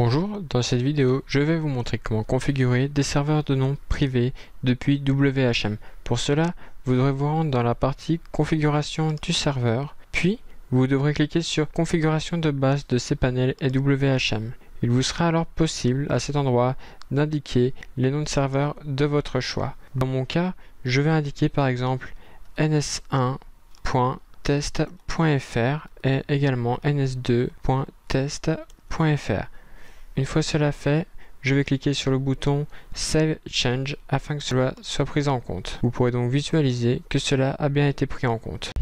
Bonjour, dans cette vidéo, je vais vous montrer comment configurer des serveurs de noms privés depuis WHM. Pour cela, vous devrez vous rendre dans la partie Configuration du serveur, puis vous devrez cliquer sur Configuration de base de cPanel et WHM. Il vous sera alors possible à cet endroit d'indiquer les noms de serveurs de votre choix. Dans mon cas, je vais indiquer par exemple ns1.test.fr et également ns2.test.fr. Une fois cela fait, je vais cliquer sur le bouton Save Change afin que cela soit pris en compte. Vous pourrez donc visualiser que cela a bien été pris en compte.